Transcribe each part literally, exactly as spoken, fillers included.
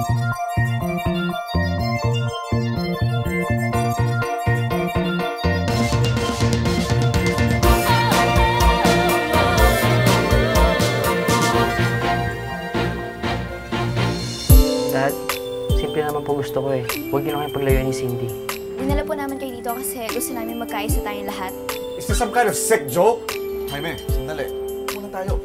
Dad, simple naman po gusto ko eh. Huwag niyo naman paglayuan ni Cindy. Dinala po naman kayo dito kasi gusto namin magkaisa tayong lahat. Is this some kind of sick joke? Jaime, sandali. Muna tayo.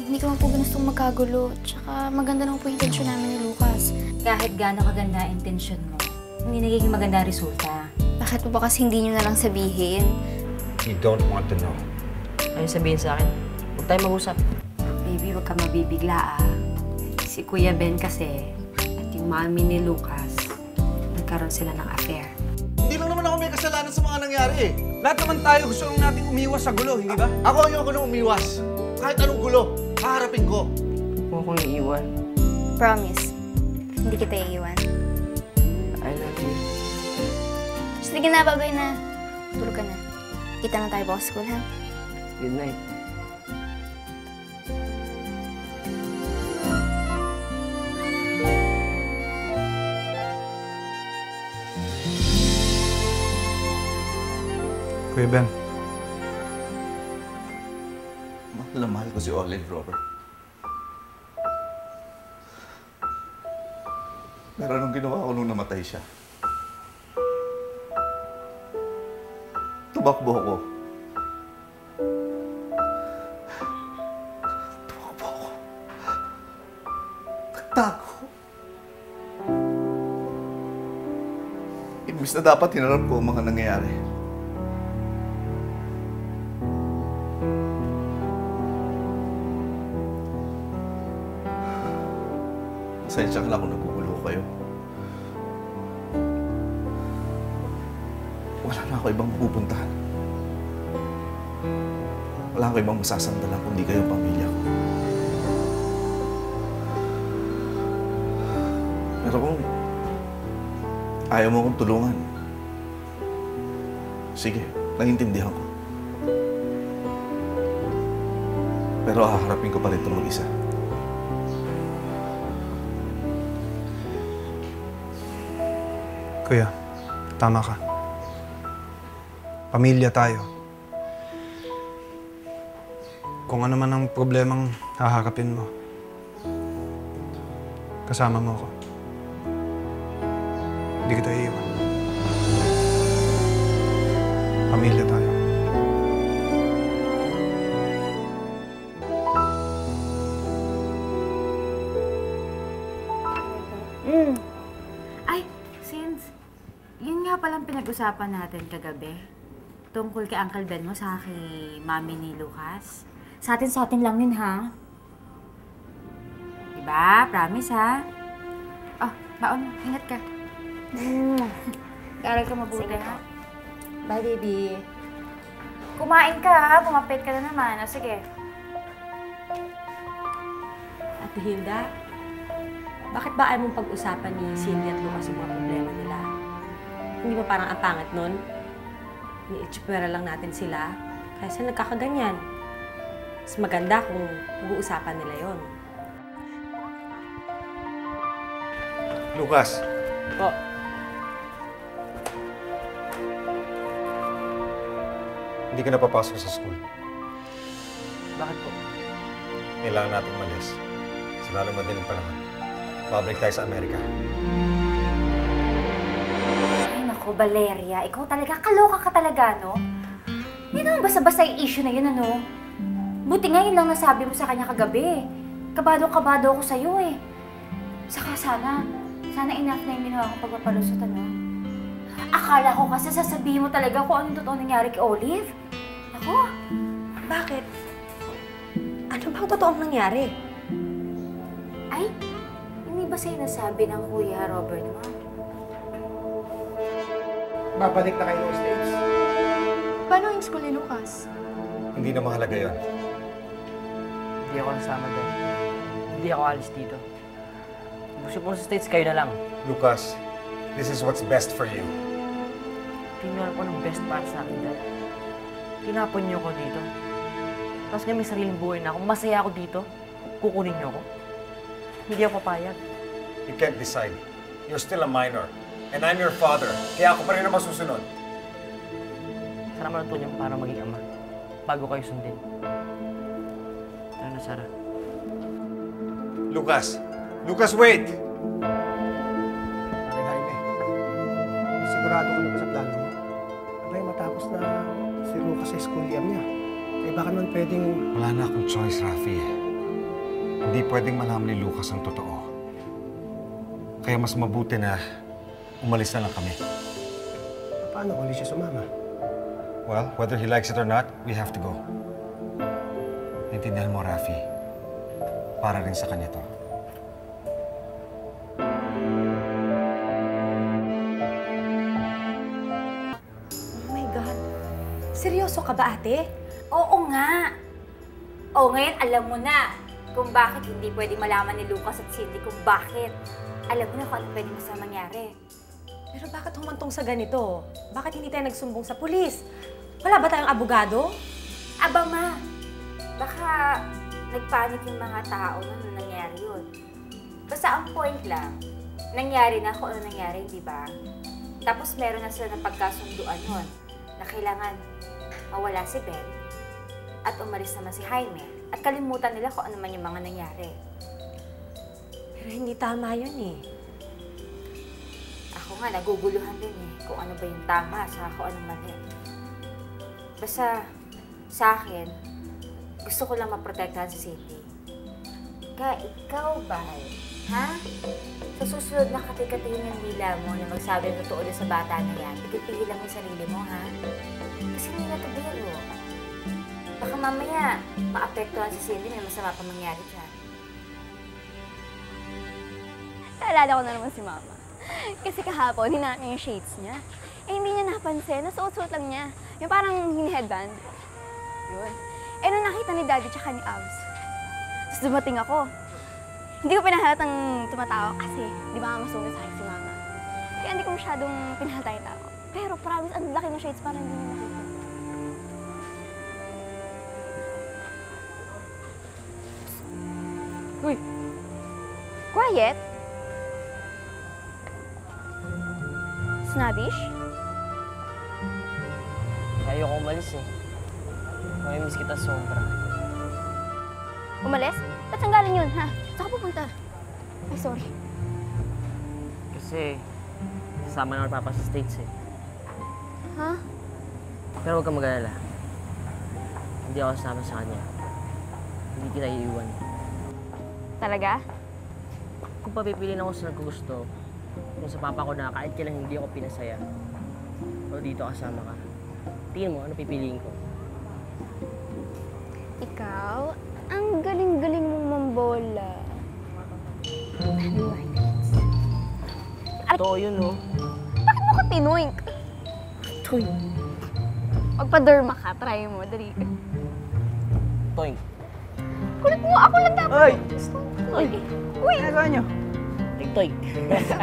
Hindi ko man po gustong magkagulo. Tsaka maganda naman po yung intensyon namin ni Lucas. Kahit gaano kaganda ang intensyon mo, hindi nagiging maganda ang resulta. Bakit po ba kasi hindi nyo nalang sabihin? You don't want to know. Ayun sabihin sa akin. Huwag tayo mag-usap. Baby, huwag ka mabibigla ah. Si Kuya Ben kasi at yung mami ni Lucas, nagkaroon sila ng affair. Hindi lang naman ako may kasalanan sa mga nangyari eh. Lahat naman tayo gusto lang nating umiwas sa gulo, hindi ba? A ako ayoko nang umiwas. Kahit anong gulo, haharapin ko. Huwag kong iiwan. Promise. Hindi kita iiwan. I love you. Sige na, babay na. Tulog ka na. Kita na tayo bukas school, ha? Good night. Kuya Ben. Mahal na mahal ko si Olive, Robert. Pero anong ginawa ko nung namatay siya? Tumakbo ako. Tumakbo ako. Nagtago. Imbis na dapat hinarap ko ang mga nangyayari. Pasensya ka na kung nagugulo kayo. Wala na ako ibang pupuntahan. Wala ako ibang masasandalan kundi kayong pamilya ko. Pero kung ayaw mo akong tulungan, sige, naiintindihan ko. Pero haharapin ko pa rin itong mag-isa. Kuya, tama ka. Pamilya tayo. Kung ano man ang problemang haharapin mo, kasama mo ako. Hindi kita iiwan. Pamilya tayo. Mm. Palang pinag-usapan natin kagabi tungkol kay Uncle Ben mo sa kay Mami ni Lucas. Sa atin, sa atin lang yun, ha? Diba? Promise, ha? Oh, baon. Ingat ka. Mm. Karal ka mabuti, ha? Bye, baby. Kumain ka, ha? Pumapit ka na naman. O, sige. Ate Hilda, bakit ba ayaw mong pag-usapan ni Cindy at Lucas yung mga problema nila? Hindi ba parang apangat nun? Ni-itsupera lang natin sila kaysa nagkakaganyan. Mas maganda kung pag-uusapan nila yon. Lucas! Po. Hindi ka na papasok sa school. Bakit po? Kailangan natin malis. Sa lalong madaling panahon. Babalik tayo sa Amerika. Ko, Valeria, ikaw talaga, kaloka ka talaga, no? Yan naman basta-basta yung issue na yun, ano? Buti nga yun lang nasabi mo sa kanya kagabi. Kabado-kabado ako sa'yo, eh. Saka sana, sana enough na yung ginawa kong pagpapalusot, ano? Akala ko kasi sasabihin mo talaga kung anong totoo nangyari kay Olive. Ako? Bakit? Ano bang totoong nangyari? Ay, hindi ba sa'yo nasabi ng Kuya Robert mo? Babalik na kayo ng States. Paano ang school ni Lucas? Hindi na mahalaga yun. Hindi ako nasama doon. Hindi ako alis dito. Gusto po sa States, kayo na lang. Lucas, this is what's best for you. Tingnan ko ng best para sa akin, Dad. Tinapon niyo ko dito. Tapos ngayon may sariling buhay na ako. Masaya ako dito. Kukunin niyo ko. Hindi ako papayag. You can't decide. You're still a minor. And I'm your father. Kaya ako pa rin ang masusunod. Sana matutunan niyo paano maging ama bago kayo sundin. Tara na, Sarah. Lucas! Lucas, wait! Pare, Jaime. Sigurado ka naman sa plano mo. Abay, matapos na si Lucas sa school year niya. Kaya baka naman pwedeng... Wala na akong choice, Rafi. Hindi pwedeng malaman ni Lucas ang totoo. Kaya mas mabuti na umalis na lang kami. Paano kung hindi siya sumama? Well, whether he likes it or not, we have to go. Naintindihan mo, Rafi. Para rin sa kanya to. Seryoso ka ba, ate? Oo nga. O ngayon, alam mo na kung bakit hindi pwede malaman ni Lucas at Cindy kung bakit. Alam mo na kung ano pwede masama mangyari. Pero bakit humantong sa ganito? Bakit hindi tayo nagsumbong sa pulis? Wala ba tayong abogado? Aba, ma. Baka nagpanik yung mga tao nung nangyari yun. Basta ang point lang, nangyari na kung ano nangyari, di ba? Tapos meron na sila ng pagkasunduan nun na kailangan mawala si Ben at umalis naman si Jaime at kalimutan nila kung ano man yung mga nangyari. Pero hindi tama yun eh. Ako nga, naguguluhan din eh kung ano ba yung tama sa kung ano mali. Basta sa akin, gusto ko lang maprotektahan si Cindy. Kaya ikaw ba, ha? Sa susunod na katikatingin ng dila mo na magsabi ng totoo sa bata na yan, ikipigil lang yung sarili mo, ha? Kasi hindi na tabiro. Baka mamaya, maapektuhan si Cindy, may masama pa mangyari dyan. Naalala ko na naman si Mama. Kasi kahapon, hinahanap niya yung shades niya. Eh, hindi niya napansin. Nasuot-suot lang niya. Yung parang hini-headband. Yun. Eh, nung nakita ni Daddy tsaka ni Abs. Tapos dumating ako. Hindi ko pinahalatang tumatawa kasi di ba nga masungit sa akin si Mama. Kaya hindi ko masyadong pinahalatang itawa. Pero promise, ang laki ng shades para hindi niya nakita. Uy! Quiet? Snobbish? Ayoko umalis eh. Mamimiss kita sobra. Umalis? Ba't sanggalan yun, ha? Saan ka pupunta? Ay, sorry. Kasi, sasama naman papa sa States eh. Ha? Huh? Pero huwag kang mag-alala. Hindi ako sasama sa kanya. Hindi kita iiwan. Talaga? Kung papipiliin ako sa nagkugusto, kung sa papa ko na kahit kailan hindi ako pinasaya, o dito kasama ka, tingin mo, ano pipiliin ko? Ikaw, ang galing-galing mong mambola. Totoo yun, no? Bakit mo ka tinoink? Toink. Magpa-derma ka, try mo, dali. Toink. Kulit mo! Ako lang dapat! Ay! Uy! Uy! Nagawa nyo? Tiktoik.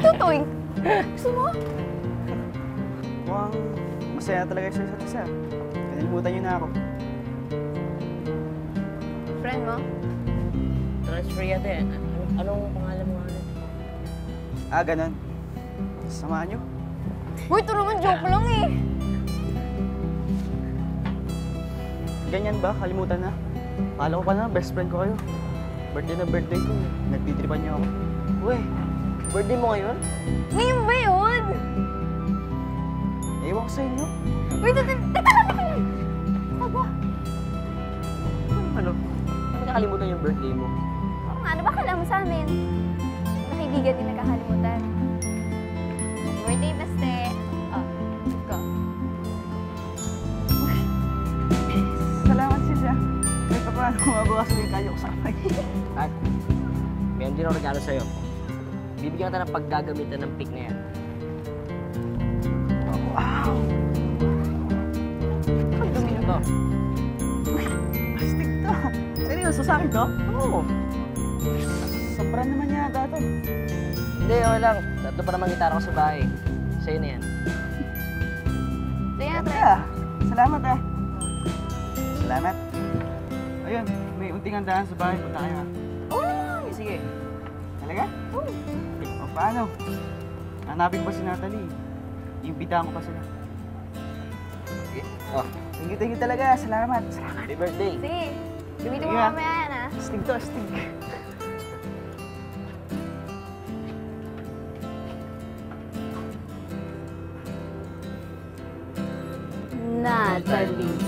Tutoik? Gusto mo? Mukhang masaya talaga yung isa't isa. Kalimutan nyo na ako. Friend mo? Transfer yata yan. Anong pangalan mo nga? Ah, ganun. Samaan nyo? Uy! Ito naman joke lang eh! Ganyan ba? Kalimutan na? Akala ko pa na, best friend ko kayo. Birthday na birthday ko. Nagtitripan niyo ako. Uy, birthday mo ngayon? Ngayon ba yun? Ewan ko sa inyo. Uy, teka lang! Aba! Ano? Ano nakalimutan yung birthday mo? Oo nga, ano ba kala mo sa amin? Nakibigan din nakakalimutan. Birthday beste. Oh, go. Salamat siya. Paano kung mabawas mo yung kaya ko sa kamay? At, mayroon din ang regalo sa'yo. Bibigyan ka ng paggagamitan ng pick na yan. Wow! Ang dumi na to. Plastic to. Seryoso sa akin to? Oo. Sobra naman niya agad to. Hindi, okay lang. Dato pa naman gitara ko sa bahay. Sa'yo na yan. Sa'yo na, Trey. Salamat eh. Salamat. Ayun, may unting handaan sa bahay. Punta kayo ha? Oo naman! Sige. Talaga? Oo. Paano? Hanapin ba si Natalie? Imbitahan ko pa sila. Okay. Oh. Thank you, thank you talaga. Salamat. Salamat. Happy birthday. Sige. Gamitin mo mamaya yan, ha? Astig to, astig. Natalie.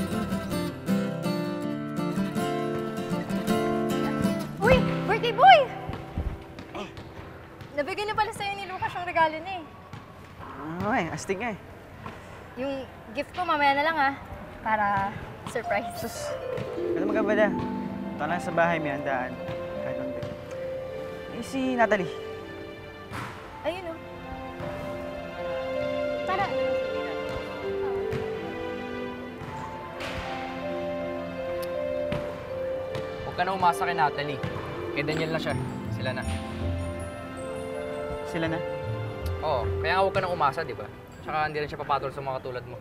Uy! Birthday boy! Ay, nabigay na pala sa'yo ni Lucas yung regalo niya eh. Uy, astig nga eh. Yung gift ko mamaya na lang ah, para surprise. Sus! Ano magkabala? Ito lang sa bahay, may handaan. Kahit lang din. Eh, si Natalie. Ayun oh. Tara! Huwag ka na umasa kay Natalie. Kay Daniel na siya. Sila na. Sila na? Oo. Kaya nga huwag ka na umasa, di ba? Tsaka hindi rin siya papatol sa mga katulad mo.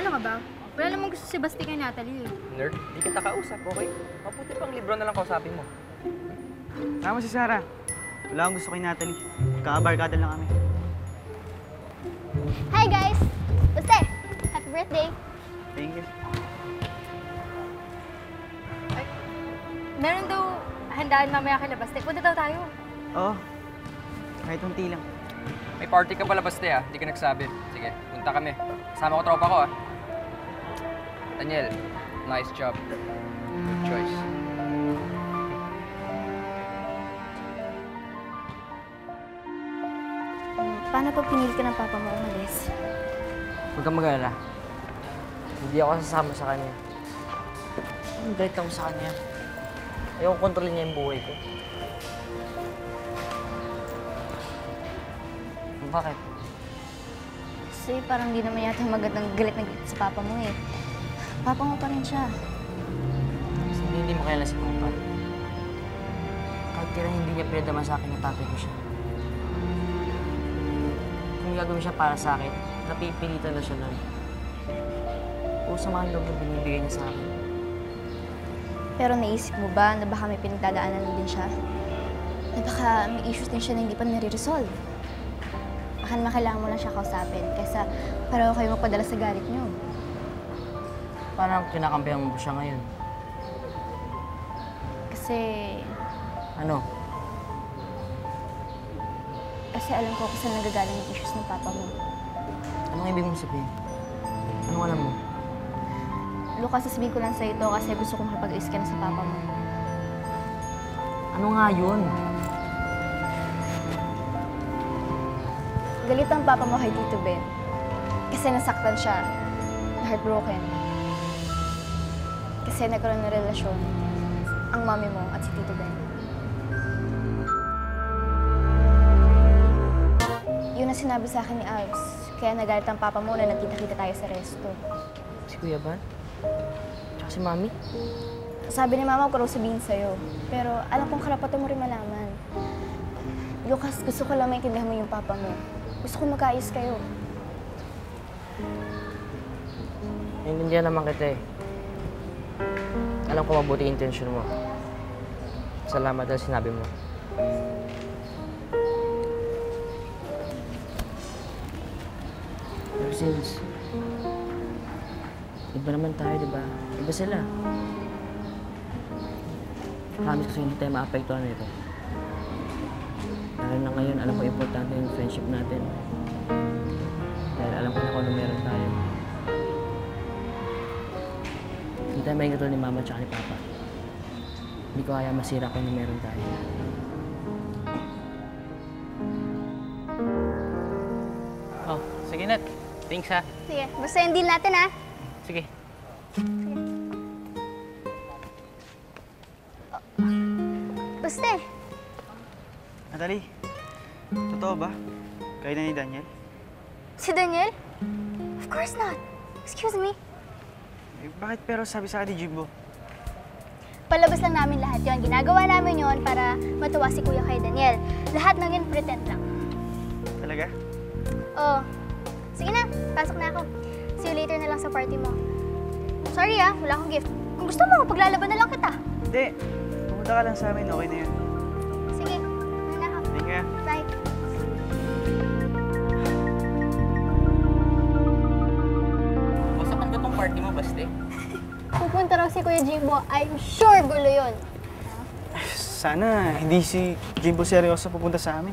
Ano ka ba? Wala namang gusto si Sebastian kay Natalie. Nerd, di kita kausap, okay? Mabuti pang libro na lang kausapin mo. Tama si Sarah. Wala akong gusto kay Natalie. Kaabarkada lang kami. Hi guys! Basta! Happy birthday! Thank you. Meron daw handaan mamaya kay Labaste. Punta daw tayo. Oo. Kahit unti lang. May party ka pa Labaste ah. Hindi ka nagsabi. Sige, punta kami. Kasama ko tropa ko ah. Daniel, nice job. Good choice. Paano pag pinili ka ng papa mo umalis? Huwag kang mag-alala. Hindi ako sasama sa kanya. Ang galit ako sa kanya. Ayaw ko kontrolin niya yung buhay ko. Bakit? Kasi parang di naman yata magandang galit na galit sa papa mo eh. Papa mo pa rin siya. Kasi hindi mo kilala si papa. Kahit tira hindi niya pinadama sa akin na tatay ko siya. Kung gagawin siya para sa akin, napipilitan na siya lang. O sa mga loob na binibigay niya sa akin. Pero naisip mo ba na baka may pinagdadaanan din siya? Na baka may issues din siya na hindi pa nare-resolve? Baka naman kailangan mo lang siya kausapin kaysa pareho kayo magpadala sa galit niyo. Parang kinakampihan mo ba siya ngayon? Kasi... Ano? Kasi alam ko kung saan nagagaling yung issues ng papa mo. Anong ibig mong sabihin? Anong alam mo? Lucas, sasabihin ko lang sa ito kasi gusto kong makapag-ayos ka na sa papa mo. Ano nga yun? Galit ang papa mo kay Tito Ben. Kasi nasaktan siya. Heartbroken. Kasi nagkaroon ng relasyon ang mami mo at si Tito Ben. Yun ang sinabi sa akin ni Alex. Kaya nagalit ang papa mo na nagkita-kita tayo sa resto. Si Kuya Ben? Tsaka si Mami? Sabi ni Mama, huwag ko sabihin sa'yo. Pero alam kong karapatan mo rin malaman. Lucas, gusto ko lang maintindihan mo yung papa mo. Gusto ko magkaayos kayo. Naintindihan naman kita eh. Alam ko mabuti yung intensyon mo. Salamat dahil sinabi mo. Ever since, iba naman tayo, di ba? Iba sila. Promise ko sa'yo hindi tayo maapektuhan nito. Dahil na ngayon, alam ko importante yung friendship natin. Dahil alam ko na kung ano meron tayo. Hindi tayo may katulad ni Mama at ni Papa. Hindi ko kaya masira kung ano meron tayo. Oh, sige Nat. Thanks ha. Sige. Basta yung deal natin ha. Sige. Basta eh. Natalie, totoo ba? Kayo na ni Daniel? Si Daniel? Of course not. Excuse me. Eh, bakit pero sabi sa akin ni Jimbo? Palabas lang namin lahat yon. Ginagawa namin yon para matuwa si Kuya kay Daniel. Lahat ng yun pretend lang. Talaga? Oo. Sige na, pasok na ako. See you later na lang sa party mo. Sorry ah, wala akong gift. Kung gusto mo, paglalaban na lang kita. Hindi. Pumunta ka lang sa amin, okay na yun. Sige, muna ka. Thank you. Bye. Kuya Jimbo, I'm sure gulo yun. Sana hindi si Jimbo seryoso pupunta sa amin.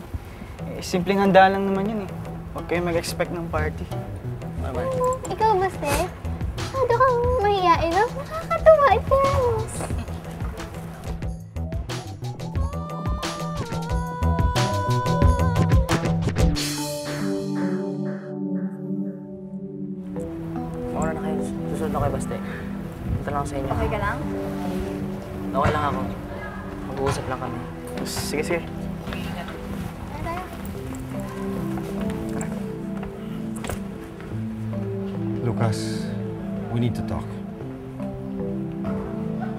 Eh, simpleng handa lang naman yun eh. Huwag kayo mag-expect ng party. Bye-bye. Oh, ikaw ba, Steph? Masyado kang mahihain, no? Nakakatawa, i-promise. Maura na kayo. Susunod na kayo, basta eh. Punta lang sa inyo. Okay ka lang? Okay lang ako. Mag-uusap lang kami. Sige, sige. Lucas, we need to talk.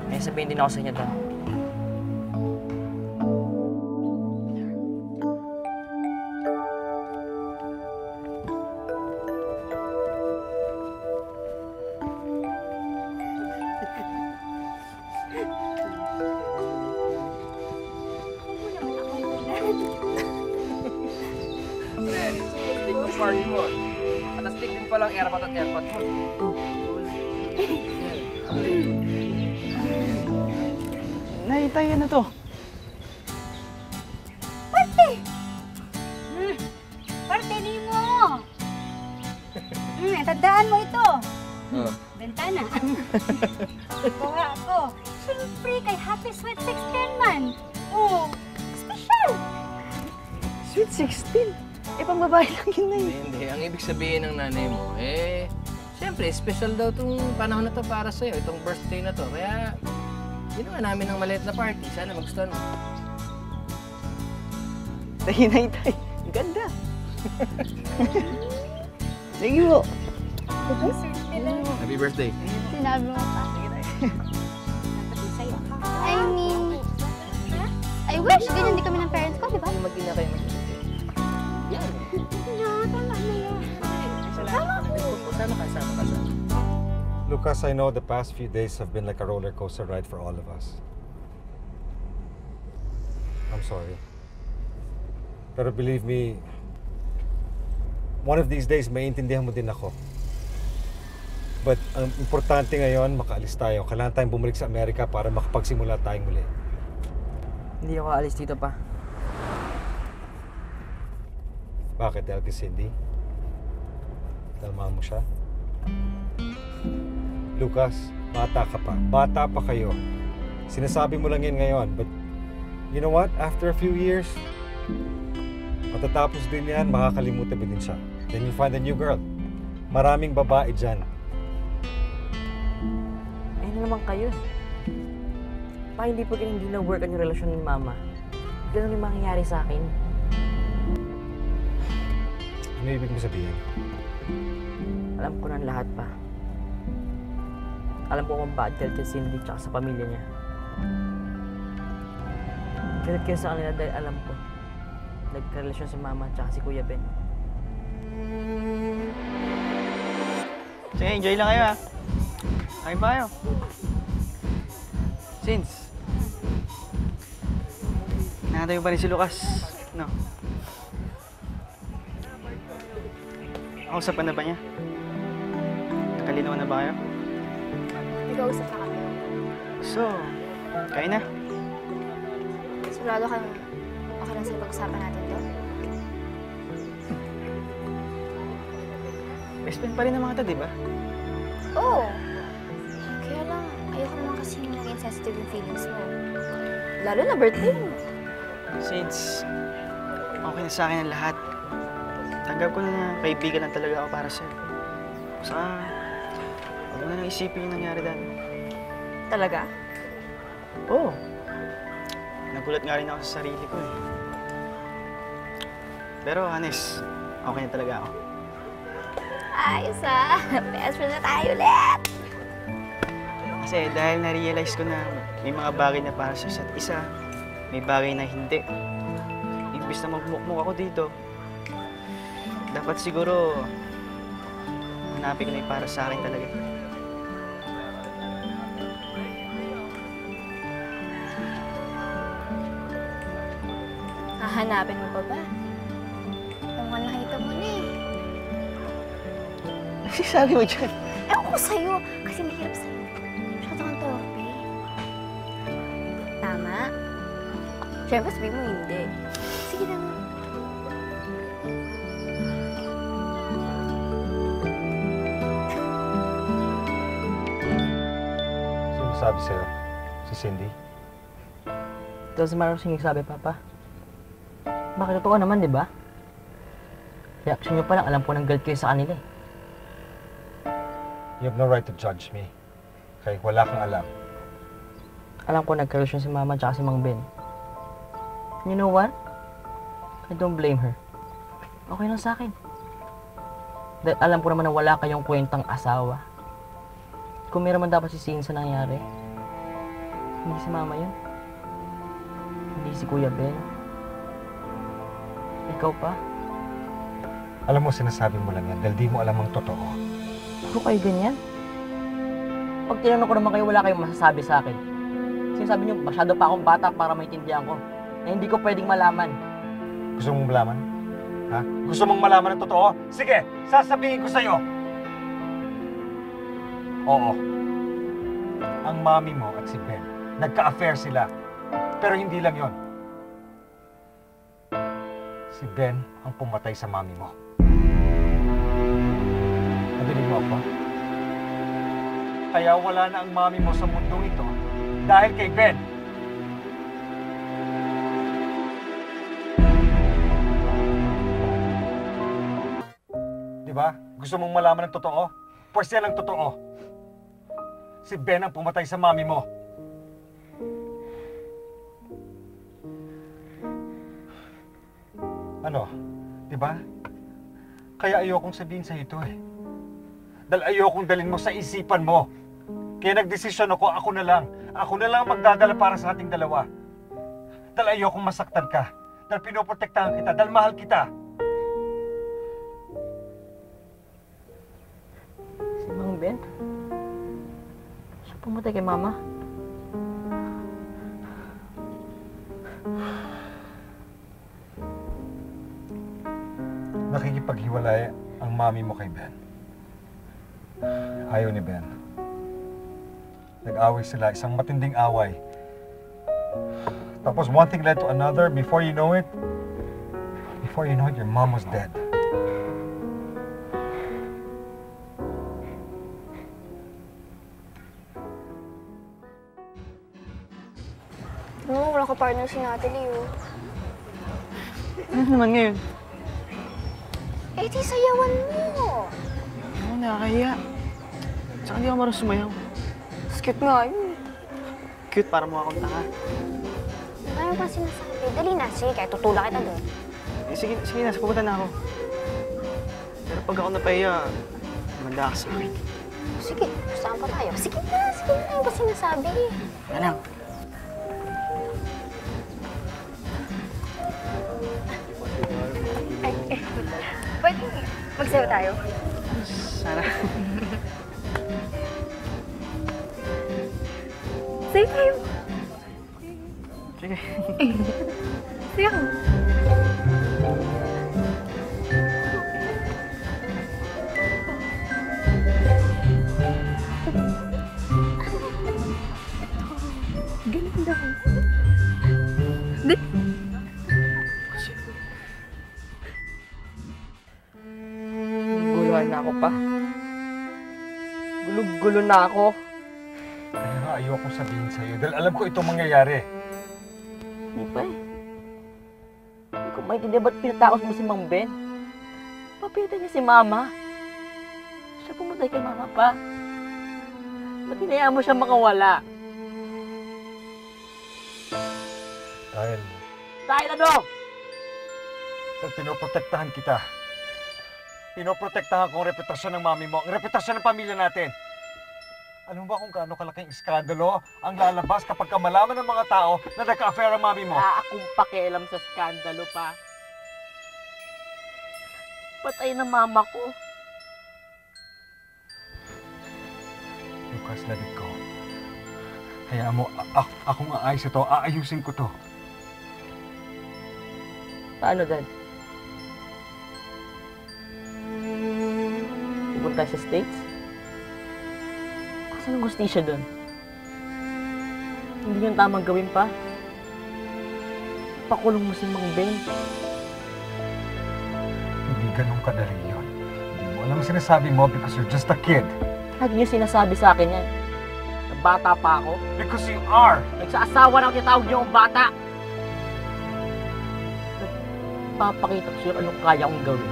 May sabihin din ako sa inyo, Dan. Naitayan na to. Parte! Mm. Parte ni mo! Mm, tandaan mo ito. Uh. Bentana. Buka ako. Siyempre kay Happy Sweet sixteen man. Oh, special! Sweet sixteen? Eh, pang babae lang yun na yun. Hindi, ang ibig sabihin ng nanay mo, eh, siyempre, special daw itong panahon na to para sa'yo, itong birthday na to. Kaya, ginawa namin ng maliit na party. Sana magustuhan mo. Tayo na itay. Ang ganda. Sige po. Happy birthday. Sinabi mo pa. Sige tayo. I mean, I wish ganyan din kami ng parents ko, di ba? Mag-ina kayo mag-ina. Yan. Yan, tama na yan. Tama po. Sama ka, sama ka, sama. Lucas, I know the past few days have been like a roller coaster ride for all of us. I'm sorry. Pero believe me, one of these days, maiintindihan mo din ako. But ang importante ngayon, makaalis tayo. Kailangan tayong bumalik sa Amerika para makapagsimula tayong muli. Hindi ako aalis dito pa. Bakit dahil kay Cindy? Dalmahan mo siya? Lucas, bata ka pa. Bata pa kayo. Sinasabi mo lang yan ngayon. But you know what? After a few years, matatapos din yan, makakalimutan din siya. Then you'll find a new girl. Maraming babae dyan. Ayun na naman kayo. Pa, hindi pa ganyan din na-work ang relasyon ni Mama. Ganun yung mangyayari sa akin. Ano ibig mo sabihin? Alam ko na lahat pa. Alam ko kung bad girl kay Cindy tsaka sa pamilya niya. Galit kayo sa kanila dahil alam ko nagkarelasyon si Mama tsaka si Kuya Ben. Sige, enjoy lang kayo ha. Kain pa kayo. Since nakatayo pa rin si Lucas, no? Nakausapan na ba niya? Nakalinawan na ba kayo? Nag-uusap na kami. So, kain na. Sigurado kang okay lang sa pag-usapan natin doon. Best friend pa rin ang mga ta, di ba? Oo. Oh. Kaya lang, ayoko naman kasi naging sensitive yung feelings mo. Lalo na birthday mo. Since okay na sa akin ang lahat, tanggap ko na na kaibigan na talaga ako para sa'yo. Saan? Huwag na nang isipin yung nangyari, Dan. Talaga? Oo. Nagulat nga rin ako sa sarili ko eh. Pero, honest, okay na talaga ako. Ayos ah! Best friend na tayo ulit! Kasi dahil na-realize ko na may mga bagay na para sa isa't isa, may bagay na hindi. Imbis na magmukmuk ako dito, dapat siguro hanapin ko na yung para sa akin talaga. Hanapin mo pa ba? Yung nakita mo na eh. Nagsisabi mo dyan? Ewan ko sa'yo, kasi mahirap sa'yo. Masyado kang to. Siyempre sabihin mo hindi. Sige lang. Sino sabi sa'yo? Si Cindy? Doesn't matter kung sino Papa. Bakit totoo naman, di ba? Reaksyon nyo palang alam po ng guilt kayo sa kanila eh. You have no right to judge me. Kahit wala kang alam. Alam ko nagkarelasyon si Mama at si Mang Ben. You know what? I don't blame her. Okay lang sa akin. Dahil alam ko naman na wala kayong kwentang asawa. Kung meron man dapat sisihin sa nangyari, hindi si Mama yun. Hindi si Kuya Ben. Ikaw pa. Alam mo, sinasabi mo lang yan dahil di mo alam ang totoo. Ako kayo ganyan? Pag tinanong ko naman kayo, wala kayong masasabi sa akin. Sinasabi niyo, masyado pa akong bata para maintindihan ko na hindi ko pwedeng malaman. Gusto mong malaman? Ha? Gusto mong malaman ang totoo? Sige, sasabihin ko sa'yo. Oo. Ang mami mo at si Ben, nagka-affair sila. Pero hindi lang yon. Si Ben ang pumatay sa mami mo. Nadinig mo ako? Kaya wala na ang mami mo sa mundong ito dahil kay Ben. Di ba? Gusto mong malaman ang totoo? Pwes yan ang totoo. Si Ben ang pumatay sa mami mo. Ano? Di ba? Kaya ayokong sabihin sa ito eh. Dahil ayokong dalhin mo sa isipan mo. Kaya nagdesisyon ako, ako na lang. Ako na lang magdadala para sa ating dalawa. Dahil ayokong masaktan ka. Dahil pinoprotektahan kita. Dahil mahal kita. Si Mang Ben? Siya pumatay kay Mama? Nakikipaghiwalay ang mami mo kay Ben. Ayaw ni Ben. Nag-away sila, isang matinding away. Tapos one thing led to another, before you know it, before you know it, your mom was dead. No, wala ka partner si Natalie, oh. Ano naman ngayon? Eh, di sayawan mo! Oo, nakakaya. Tsaka hindi ako marang sumayaw. Cute nga yun. Cute para mukha kong taka. Ano pa sinasabi? Dali na. Sige, kaya tutula kita doon. Eh, sige, sige na. Pupunta na ako. Pero pag ako napahiya, manda ka sa akin. Sige, saan pa tayo? Sige na, sige na. Ano pa sinasabi? Alam. Ay, eh. Pwede magsayo tayo. Sarah. Sige tayo. Sige. Sige ako. Ganun daw. Guluhan na ako pa. Gulo-gulo na ako. Ayaw akong sabihin sa'yo dahil alam ko itong mangyayari. Hindi pa eh. Hindi ko maintindihan ba't pinatakos mo si Mang Ben? Papilitan niya si Mama. Siya pumatay kay Mama pa. Ba't hinayaan mo siya makawala? Dahil... Dahil ano? Dahil pinoprotektahan kita. Pinoprotektahan ko ang reputasyon ng mami mo, ang reputasyon ng pamilya natin. Alam mo ba kung gaano kalaking iskandalo ang lalabas kapag kamalaman ng mga tao na nagka-affair ang mami mo? Wala akong pakialam sa skandalo pa. Patay na mama ko. Lucas, let it go. Hayaan mo, akong aayos ito. Aayusin ko to. Paano, Dad? Pupunta sa States? Saan ang gusti siya doon? Hindi yung tamang gawin pa. ipakulong mo si Mang Ben. Hindi ganun kadali yun. Hindi mo alam sinasabi mo because you're just a kid. Lagi niyo sinasabi sa akin yan. Bata pa ako. Because you are! Nagsaasawa na ako tinatawag niyo akong bata! Nagpapakita ko sa'yo anong kaya kong gawin.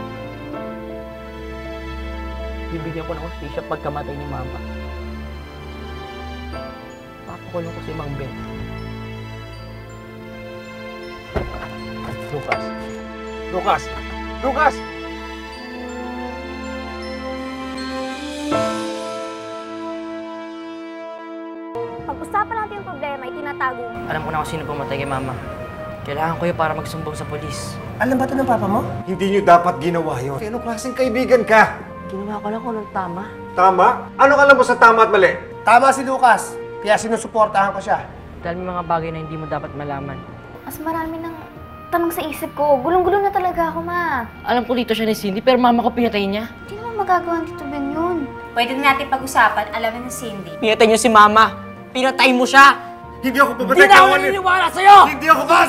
Bibigyan ko ng hostisya pagkamatay ni Mama. Papakulong ko si Mang Ben. Lucas! Lucas! Lucas! Pag-usapan natin yung problema, itinatago. Alam ko na kung sino pumatay kay Mama. Kailangan ko yun para magsumbong sa polis. Alam ba ito ng Papa mo? Hindi niyo dapat ginawa yun. Anong klaseng kaibigan ka? Ginawa ko lang kung anong tama. Tama? Ano ka alam mo sa tama at mali? Tama si Lucas. Kaya sinusuportahan ko siya. Dahil may mga bagay na hindi mo dapat malaman. Mas marami ng tanong sa isip ko. Gulong-gulong na talaga ako, Ma. Alam ko dito siya ni Cindy, pero Mama ko pinatay niya. Hindi naman magagawa dito Ben yun. Pwede natin pag-usapan, alamin ni Cindy. Pinatay niyo si Mama. Pinatay mo siya! Hindi ako papatay! Hindi na ako naniniwala sa'yo! Hindi ako papatay!